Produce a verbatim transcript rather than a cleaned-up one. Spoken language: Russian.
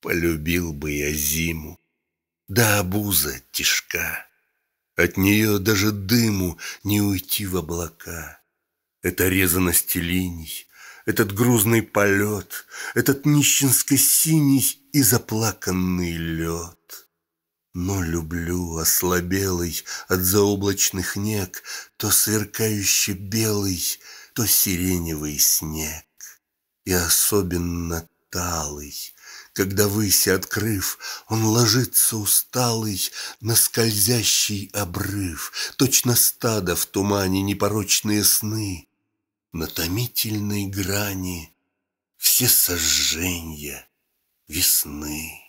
Полюбил бы я зиму, да обуза тяжка, от нее даже дыму не уйти в облака. Эта резаность линий, этот грузный полет, этот нищенско-синий и заплаканный лед. Но люблю ослабелый от заоблачных нег то сверкающий белый, то сиреневый снег. И особенно талый, когда выси открыв, он ложится усталый на скользящий обрыв, точно стадо в тумане непорочные сны, на томительной грани все сожжения весны.